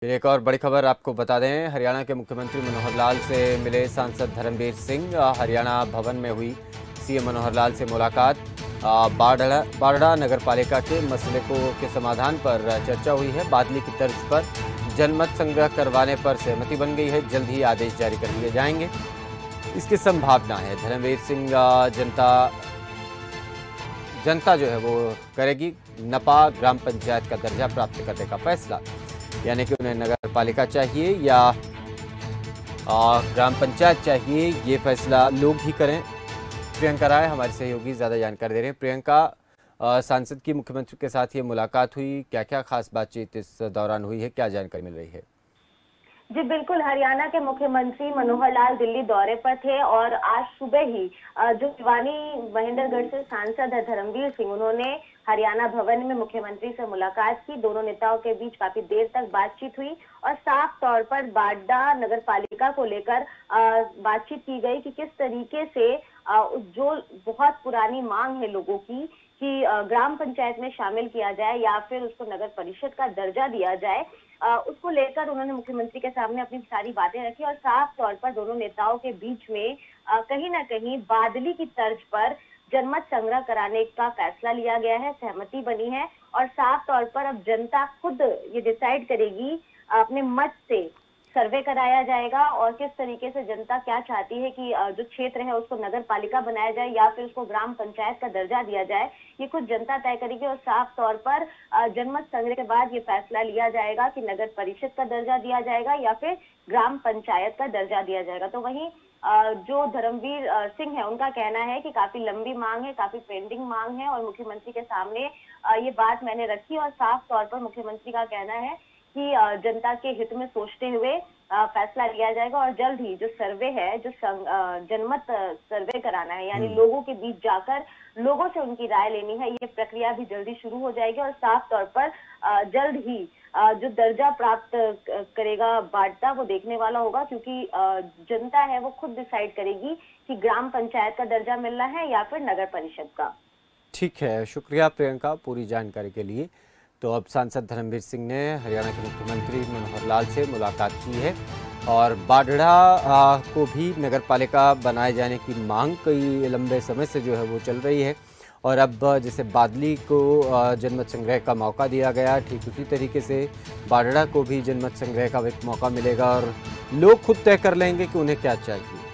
फिर एक और बड़ी खबर आपको बता दें, हरियाणा के मुख्यमंत्री मनोहर लाल से मिले सांसद धर्मबीर सिंह। हरियाणा भवन में हुई सीएम मनोहर लाल से मुलाकात। बाढड़ा नगरपालिका के मसले के समाधान पर चर्चा हुई है। बादली की तर्ज पर जनमत संग्रह करवाने पर सहमति बन गई है। जल्द ही आदेश जारी कर दिए जाएंगे, इसकी संभावना है। धर्मबीर सिंह जनता जो है वो करेगी। नपा ग्राम पंचायत का दर्जा प्राप्त करने का फैसला, यानी कि उन्हें नगर पालिका चाहिए या ग्राम पंचायत चाहिए, ये फैसला लोग ही करें। प्रियंका राय हमारे सहयोगी ज़्यादा जानकारी दे रहे हैं। प्रियंका, सांसद की मुख्यमंत्री के साथ ये मुलाकात हुई, क्या क्या खास बातचीत इस दौरान हुई है, क्या जानकारी मिल रही है? जी बिल्कुल, हरियाणा के मुख्यमंत्री मनोहर लाल दिल्ली दौरे पर थे और आज सुबह ही जो भिवानी महेंद्रगढ़ से सांसद है धर्मबीर सिंह, उन्होंने हरियाणा भवन में मुख्यमंत्री से मुलाकात की। दोनों नेताओं के बीच काफी देर तक बातचीत हुई और साफ तौर पर बाढड़ा नगरपालिका को लेकर बातचीत की गई कि किस तरीके से जो बहुत पुरानी मांग है लोगों की कि ग्राम पंचायत में शामिल किया जाए या फिर उसको नगर परिषद का दर्जा दिया जाए, उसको लेकर उन्होंने मुख्यमंत्री के सामने अपनी सारी बातें रखी। और साफ तौर पर दोनों नेताओं के बीच में कहीं ना कहीं बादली की तर्ज पर जनमत संग्रह कराने का फैसला लिया गया है, सहमति बनी है। और साफ तौर पर अब जनता खुद ये डिसाइड करेगी, अपने मत से सर्वे कराया जाएगा और किस तरीके से जनता क्या चाहती है कि जो क्षेत्र है उसको नगर पालिका बनाया जाए या फिर उसको ग्राम पंचायत का दर्जा दिया जाए, ये खुद जनता तय करेगी। और साफ तौर पर जनमत संग्रह के बाद ये फैसला लिया जाएगा कि नगर परिषद का दर्जा दिया जाएगा या फिर ग्राम पंचायत का दर्जा दिया जाएगा। तो वहीं जो धर्मबीर सिंह है, उनका कहना है कि काफी लंबी मांग है, काफी पेंडिंग मांग है और मुख्यमंत्री के सामने ये बात मैंने रखी। और साफ तौर पर मुख्यमंत्री का कहना है कि जनता के हित में सोचते हुए फैसला लिया जाएगा और जल्द ही जो सर्वे है, जो जनमत सर्वे कराना है, यानी लोगों के बीच जाकर लोगों से उनकी राय लेनी है, ये प्रक्रिया भी जल्दी शुरू हो जाएगी। और साफ तौर पर जल्द ही जो दर्जा प्राप्त करेगा बांटता, वो देखने वाला होगा, क्योंकि जनता है वो खुद डिसाइड करेगी कि ग्राम पंचायत का दर्जा मिलना है या फिर नगर परिषद का। ठीक है, शुक्रिया प्रियंका पूरी जानकारी के लिए। तो अब सांसद धर्मबीर सिंह ने हरियाणा के मुख्यमंत्री मनोहर लाल से मुलाकात की है और बाढड़ा को भी नगर पालिका बनाए जाने की मांग कई लंबे समय से जो है वो चल रही है। और अब जैसे बादली को जनमत संग्रह का मौका दिया गया, ठीक उसी तरीके से बाढड़ा को भी जनमत संग्रह का एक मौका मिलेगा और लोग खुद तय कर लेंगे कि उन्हें क्या चाहिए।